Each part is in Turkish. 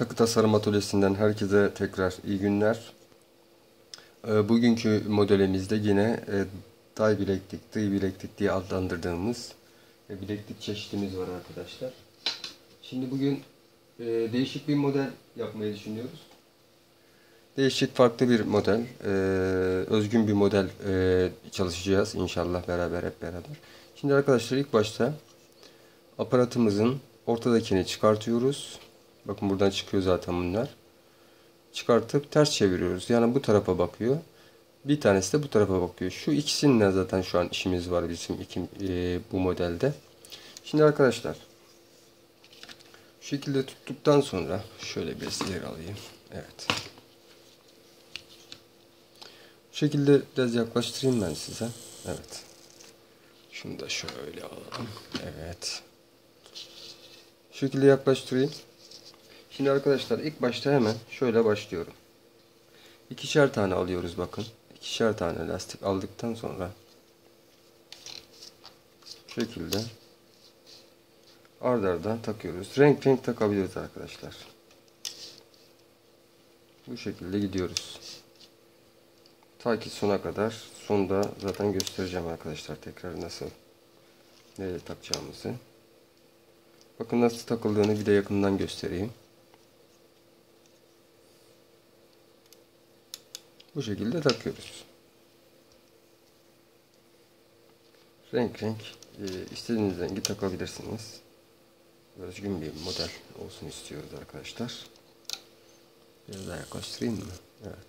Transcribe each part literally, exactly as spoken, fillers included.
Takı Tasarım Atölyesi'nden herkese tekrar iyi günler. Bugünkü modelimizde yine Dye bileklik, Dye bileklik diye adlandırdığımız bileklik çeşitimiz var arkadaşlar. Şimdi bugün değişik bir model yapmayı düşünüyoruz. Değişik, farklı bir model, özgün bir model çalışacağız inşallah beraber hep beraber. Şimdi arkadaşlar ilk başta aparatımızın ortadakini çıkartıyoruz. Bakın buradan çıkıyor zaten bunlar. Çıkartıp ters çeviriyoruz. Yani bu tarafa bakıyor. Bir tanesi de bu tarafa bakıyor. Şu ikisinden zaten şu an işimiz var bizim iki, e, bu modelde. Şimdi arkadaşlar şu şekilde tuttuktan sonra şöyle biraz yer alayım. Evet. Bu şekilde biraz yaklaştırayım ben size. Evet. Şunu da şöyle alalım. Evet. Şu şekilde yaklaştırayım. Şimdi arkadaşlar ilk başta hemen şöyle başlıyorum. İkişer tane alıyoruz bakın. İkişer tane lastik aldıktan sonra şu şekilde ard arda takıyoruz. Renk renk takabiliriz arkadaşlar. Bu şekilde gidiyoruz. Ta ki sona kadar. Sonda zaten göstereceğim arkadaşlar tekrar nasıl, nereye takacağımızı. Bakın nasıl takıldığını bir de yakından göstereyim. Bu şekilde takıyoruz. Renk renk e, istediğiniz rengi takabilirsiniz. Özgün bir model olsun istiyoruz arkadaşlar. Biraz daha yaklaştırayım mı? Evet.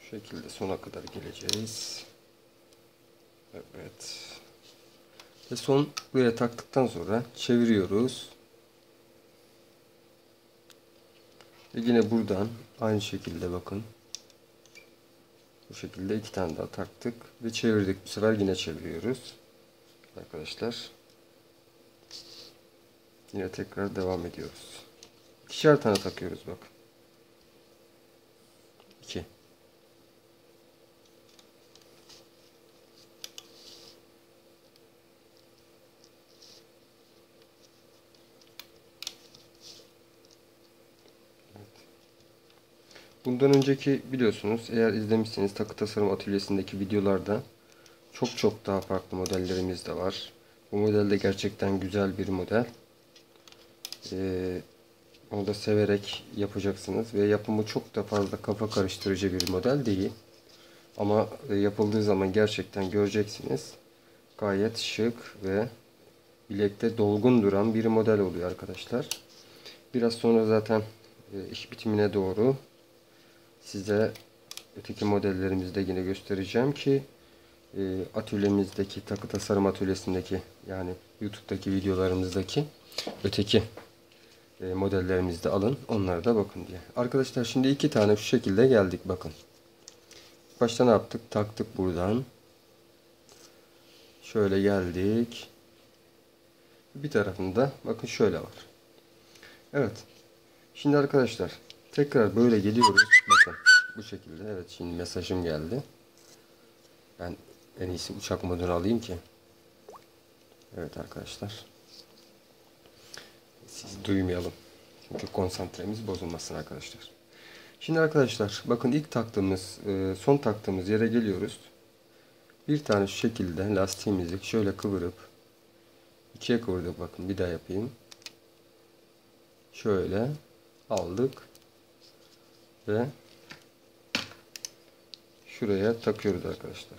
Bu şekilde sona kadar geleceğiz. Evet. Ve son buraya taktıktan sonra çeviriyoruz. Ve yine buradan aynı şekilde bakın. Bu şekilde iki tane daha taktık ve çevirdik. Bu sefer yine çeviriyoruz. Arkadaşlar. Yine tekrar devam ediyoruz. İkişer tane takıyoruz bak. İki. Bundan önceki biliyorsunuz, eğer izlemişseniz Takı Tasarım Atölyesi'ndeki videolarda çok çok daha farklı modellerimiz de var. Bu model de gerçekten güzel bir model. Ee, onu da severek yapacaksınız ve yapımı çok da fazla kafa karıştırıcı bir model değil. Ama yapıldığı zaman gerçekten göreceksiniz. Gayet şık ve bilekte dolgun duran bir model oluyor arkadaşlar. Biraz sonra zaten iş bitimine doğru size öteki modellerimizde yine göstereceğim ki atölyemizdeki, Takı Tasarım Atölyesi'ndeki, yani YouTube'daki videolarımızdaki öteki modellerimizde alın, onlara da bakın diye. Arkadaşlar şimdi iki tane şu şekilde geldik bakın. Başta ne yaptık? Taktık buradan. Şöyle geldik. Bir tarafında bakın şöyle var. Evet. Şimdi arkadaşlar tekrar böyle geliyoruz. Bakın bu şekilde. Evet, şimdi mesajım geldi. Ben en iyisi uçak modunu alayım ki. Evet arkadaşlar. Siz duymayalım. Çünkü konsantremiz bozulmasın arkadaşlar. Şimdi arkadaşlar bakın ilk taktığımız, son taktığımız yere geliyoruz. Bir tane şu şekilde lastiğimizi şöyle kıvırıp ikiye kıvırdık. Bakın bir daha yapayım. Şöyle aldık. Ve şuraya takıyoruz arkadaşlar.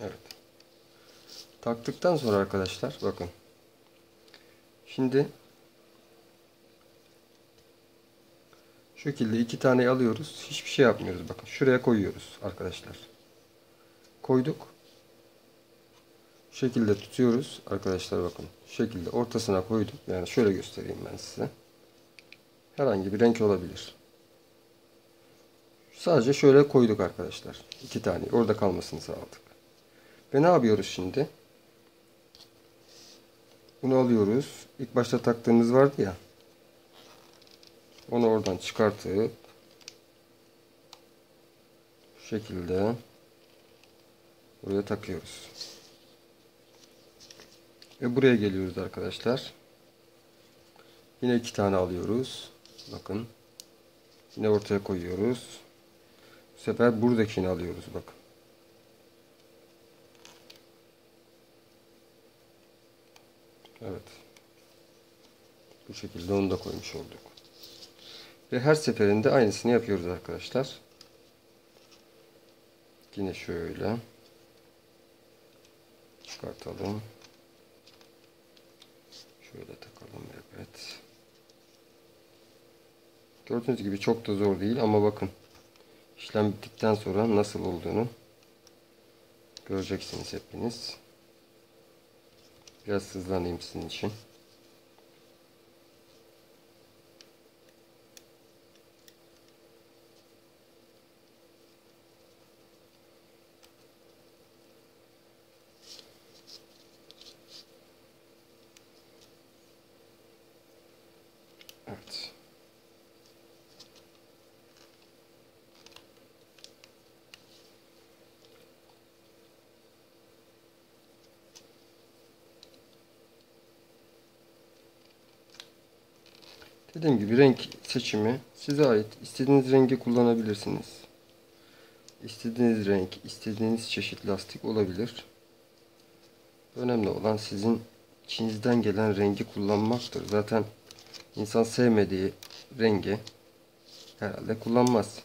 Evet. Taktıktan sonra arkadaşlar bakın. Şimdi şu şekilde iki tane alıyoruz. Hiçbir şey yapmıyoruz. Bakın şuraya koyuyoruz arkadaşlar. Koyduk. Şu şekilde tutuyoruz arkadaşlar bakın. Şu şekilde ortasına koyduk. Yani şöyle göstereyim ben size. Herhangi bir renk olabilir. Sadece şöyle koyduk arkadaşlar. İki tane. Orada kalmasını sağladık. Ve ne yapıyoruz şimdi? Bunu alıyoruz. İlk başta taktığımız vardı ya. Onu oradan çıkartıp şu şekilde buraya takıyoruz. Ve buraya geliyoruz arkadaşlar. Yine iki tane alıyoruz. Bakın. Yine ortaya koyuyoruz. Bu sefer buradakini alıyoruz. Bakın. Evet. Bu şekilde onu da koymuş olduk. Ve her seferinde aynısını yapıyoruz arkadaşlar. Yine şöyle. Çıkartalım. Şöyle takalım. Evet. Gördüğünüz gibi çok da zor değil ama bakın. İşlem bittikten sonra nasıl olduğunu göreceksiniz hepiniz. Biraz hızlanayım sizin için. Evet. Dediğim gibi renk seçimi size ait. İstediğiniz rengi kullanabilirsiniz. İstediğiniz renk, istediğiniz çeşit lastik olabilir. Önemli olan sizin içinizden gelen rengi kullanmaktır. Zaten İnsan sevmediği rengi herhalde kullanmaz.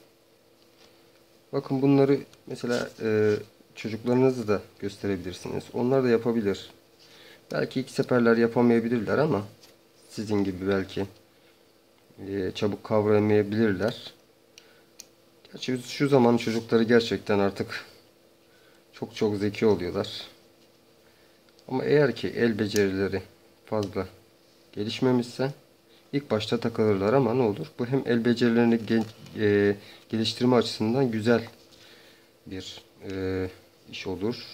Bakın bunları mesela e, çocuklarınızı da gösterebilirsiniz. Onlar da yapabilir. Belki ilk seferler yapamayabilirler ama sizin gibi belki e, çabuk kavrayamayabilirler. Gerçi şu zaman çocukları gerçekten artık çok çok zeki oluyorlar. Ama eğer ki el becerileri fazla gelişmemişse İlk başta takılırlar ama ne olur? Bu hem el becerilerini e, geliştirme açısından güzel bir e, iş olur,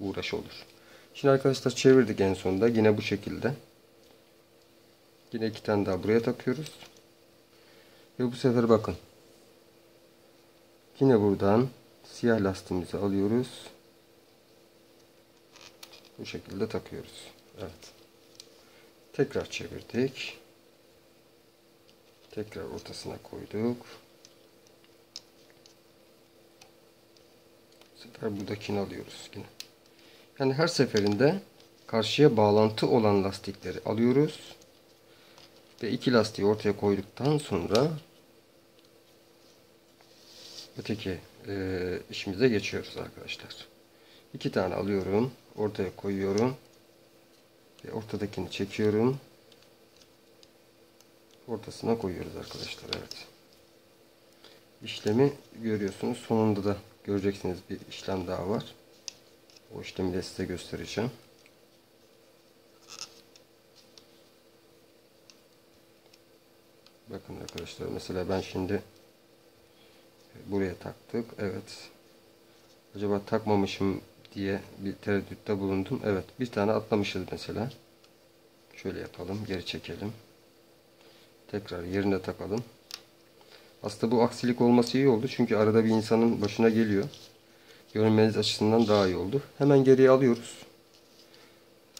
uğraş olur. Şimdi arkadaşlar çevirdik en sonunda. Yine bu şekilde. Yine iki tane daha buraya takıyoruz. Ve bu sefer bakın. Yine buradan siyah lastiğimizi alıyoruz. Bu şekilde takıyoruz. Evet. Tekrar çevirdik. Tekrar ortasına koyduk. Bu sefer buradakini alıyoruz yine. Yani her seferinde karşıya bağlantı olan lastikleri alıyoruz. Ve iki lastiği ortaya koyduktan sonra öteki e, işimize geçiyoruz arkadaşlar. İki tane alıyorum. Ortaya koyuyorum. Ve ortadakini çekiyorum. Ortasına koyuyoruz arkadaşlar. Evet. İşlemi görüyorsunuz. Sonunda da göreceksiniz bir işlem daha var. O işlemi de size göstereceğim. Bakın arkadaşlar. Mesela ben şimdi buraya taktık. Evet. Acaba takmamışım diye bir tereddütte bulundum. Evet. Bir tane atlamışız mesela. Şöyle yapalım. Geri çekelim. Tekrar yerine takalım. Aslında bu aksilik olması iyi oldu. Çünkü arada bir insanın başına geliyor. Görmeniz açısından daha iyi oldu. Hemen geriye alıyoruz.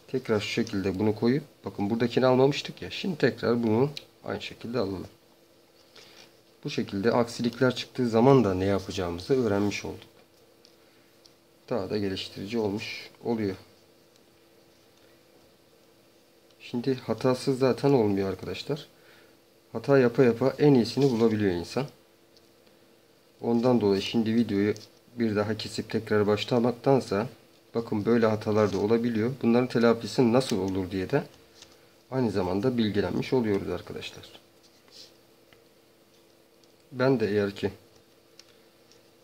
Tekrar şu şekilde bunu koyup. Bakın buradakini almamıştık ya. Şimdi tekrar bunu aynı şekilde alalım. Bu şekilde aksilikler çıktığı zaman da ne yapacağımızı öğrenmiş olduk. Daha da geliştirici olmuş oluyor. Şimdi hatasız zaten olmuyor arkadaşlar. Hata yapa yapa en iyisini bulabiliyor insan. Ondan dolayı şimdi videoyu bir daha kesip tekrar başlamaktansa bakın böyle hatalar da olabiliyor. Bunların telafisi nasıl olur diye de aynı zamanda bilgilenmiş oluyoruz arkadaşlar. Ben de eğer ki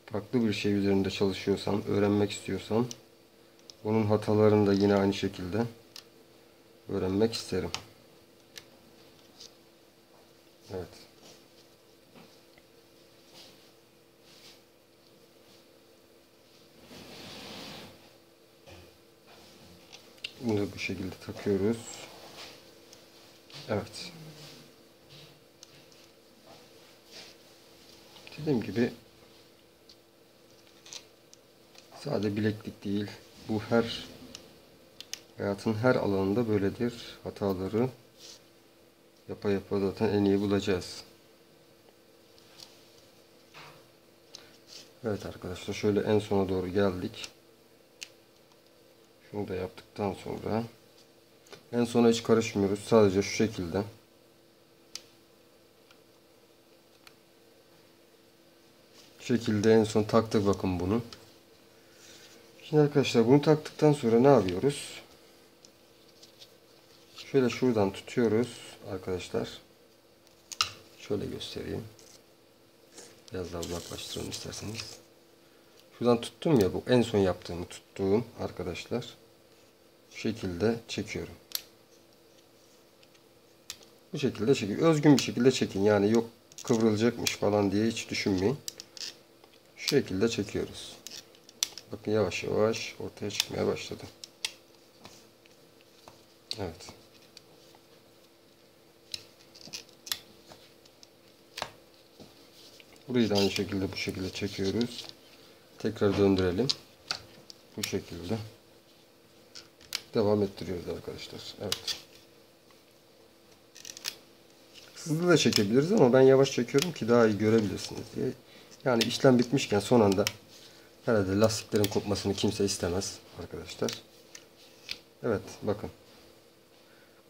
farklı bir şey üzerinde çalışıyorsam, öğrenmek istiyorsam onun hatalarını da yine aynı şekilde öğrenmek isterim. Evet. Bunu da bu şekilde takıyoruz. Evet. Dediğim gibi sadece bileklik değil. Bu her Hayatın her alanında böyledir. Hataları yapa yapa zaten en iyi bulacağız. Evet arkadaşlar, şöyle en sona doğru geldik. Şunu da yaptıktan sonra en sona hiç karışmıyoruz. Sadece şu şekilde şu şekilde en son taktık. Bakın bunu. Şimdi arkadaşlar bunu taktıktan sonra ne yapıyoruz? Şöyle şuradan tutuyoruz arkadaşlar. Şöyle göstereyim. Biraz daha uzaklaştıralım isterseniz. Şuradan tuttum ya, bu en son yaptığımı tuttuğum arkadaşlar. Bu şekilde çekiyorum. Bu şekilde çekin. Özgün bir şekilde çekin. Yani yok kıvrılacakmış falan diye hiç düşünmeyin. Şu şekilde çekiyoruz. Bakın yavaş yavaş ortaya çıkmaya başladı. Evet. Burayı da aynı şekilde bu şekilde çekiyoruz. Tekrar döndürelim. Bu şekilde. Devam ettiriyoruz arkadaşlar. Evet. Hızlı da çekebiliriz ama ben yavaş çekiyorum ki daha iyi görebilirsiniz diye. Yani işlem bitmişken son anda herhalde lastiklerin kopmasını kimse istemez arkadaşlar. Evet bakın.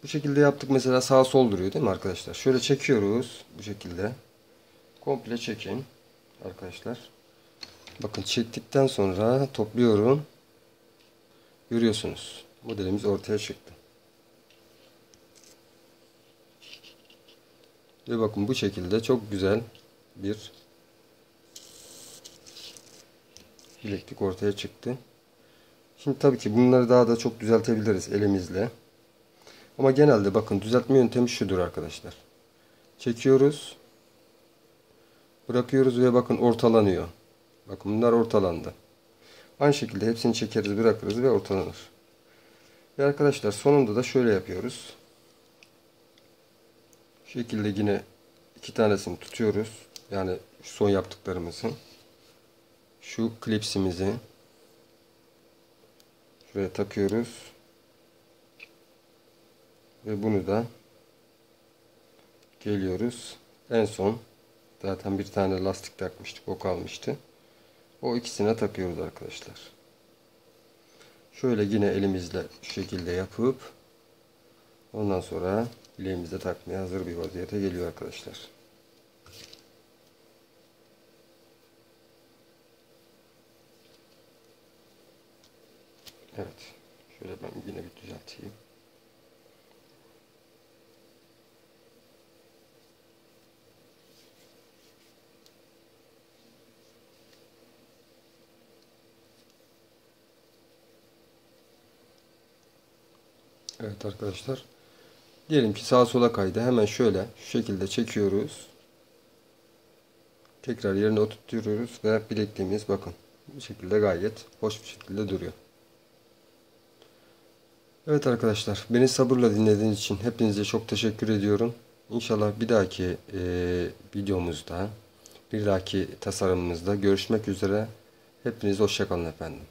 Bu şekilde yaptık mesela, sağa sol duruyor değil mi arkadaşlar? Şöyle çekiyoruz bu şekilde. Komple çekin arkadaşlar. Bakın çektikten sonra topluyorum. Görüyorsunuz. Modelimiz ortaya çıktı. Ve bakın bu şekilde çok güzel bir bileklik ortaya çıktı. Şimdi tabii ki bunları daha da çok düzeltebiliriz elimizle. Ama genelde bakın düzeltme yöntemi şudur arkadaşlar. Çekiyoruz. Bırakıyoruz ve bakın ortalanıyor. Bakın bunlar ortalandı. Aynı şekilde hepsini çekeriz, bırakırız ve ortalanır. Ve arkadaşlar sonunda da şöyle yapıyoruz. Şu şekilde yine iki tanesini tutuyoruz. Yani son yaptıklarımızı. Şu klipsimizi şuraya takıyoruz. Ve bunu da geliyoruz. En son zaten bir tane lastik takmıştık, o kalmıştı. O ikisine takıyoruz arkadaşlar. Şöyle yine elimizle şu şekilde yapıp ondan sonra bileğimizde takmaya hazır bir vaziyete geliyor arkadaşlar. Evet. Şöyle ben yine bir düzelteyim. Evet arkadaşlar. Diyelim ki sağa sola kaydı. Hemen şöyle şu şekilde çekiyoruz. Tekrar yerine oturtuyoruz ve bilekliğimiz bakın bu şekilde gayet hoş bir şekilde duruyor. Evet arkadaşlar, beni sabırla dinlediğiniz için hepinize çok teşekkür ediyorum. İnşallah bir dahaki e, videomuzda, bir dahaki tasarımımızda görüşmek üzere. Hepinize hoşça kalın efendim.